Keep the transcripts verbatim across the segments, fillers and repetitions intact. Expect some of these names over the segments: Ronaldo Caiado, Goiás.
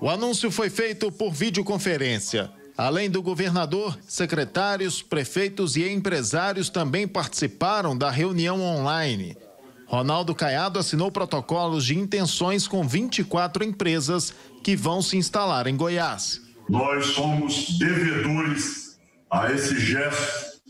O anúncio foi feito por videoconferência. Além do governador, secretários, prefeitos e empresários também participaram da reunião online. Ronaldo Caiado assinou protocolos de intenções com vinte e quatro empresas que vão se instalar em Goiás. Nós somos devedores a esse gesto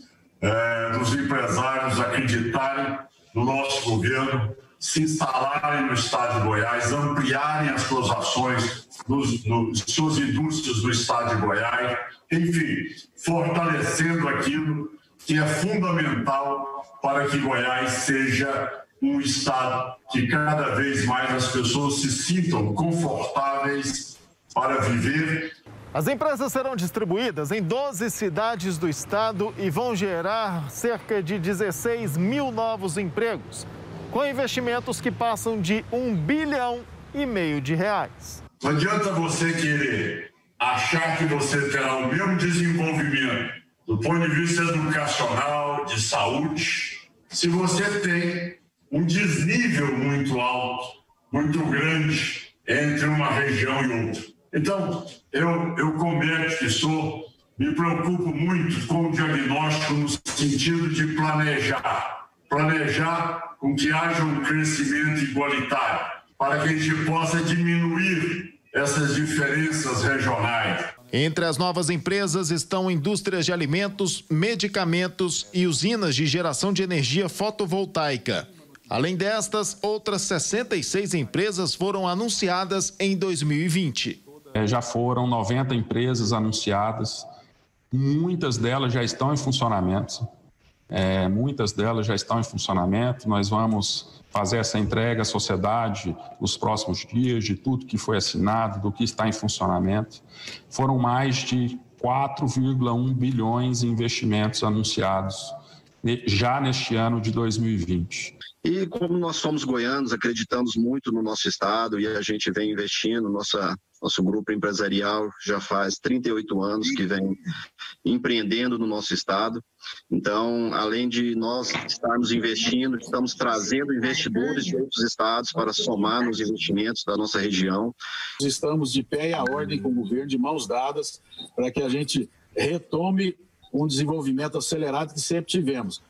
é, dos empresários acreditarem no nosso governo, se instalarem no estado de Goiás, ampliarem as suas ações, nos, nos, suas indústrias do estado de Goiás, enfim, fortalecendo aquilo que é fundamental para que Goiás seja um estado que cada vez mais as pessoas se sintam confortáveis para viver. As empresas serão distribuídas em doze cidades do estado e vão gerar cerca de dezesseis mil novos empregos, com investimentos que passam de um bilhão e meio de reais. Não adianta você querer achar que você terá o mesmo desenvolvimento do ponto de vista educacional, de saúde, se você tem um desnível muito alto, muito grande entre uma região e outra. Então, eu, eu comento que sou, me preocupo muito com o diagnóstico no sentido de planejar. Planejar com que haja um crescimento igualitário, para que a gente possa diminuir essas diferenças regionais. Entre as novas empresas estão indústrias de alimentos, medicamentos e usinas de geração de energia fotovoltaica. Além destas, outras sessenta e seis empresas foram anunciadas em dois mil e vinte. É, já foram noventa empresas anunciadas, muitas delas já estão em funcionamento. É, muitas delas já estão em funcionamento, nós vamos fazer essa entrega à sociedade nos próximos dias de tudo que foi assinado, do que está em funcionamento. Foram mais de quatro vírgula um bilhões em investimentos anunciados já neste ano de dois mil e vinte. E como nós somos goianos, acreditamos muito no nosso estado e a gente vem investindo, nossa, nosso grupo empresarial já faz trinta e oito anos que vem empreendendo no nosso estado. Então, além de nós estarmos investindo, estamos trazendo investidores de outros estados para somar nos investimentos da nossa região. Estamos de pé e à ordem com o governo, de mãos dadas, para que a gente retome um desenvolvimento acelerado que sempre tivemos.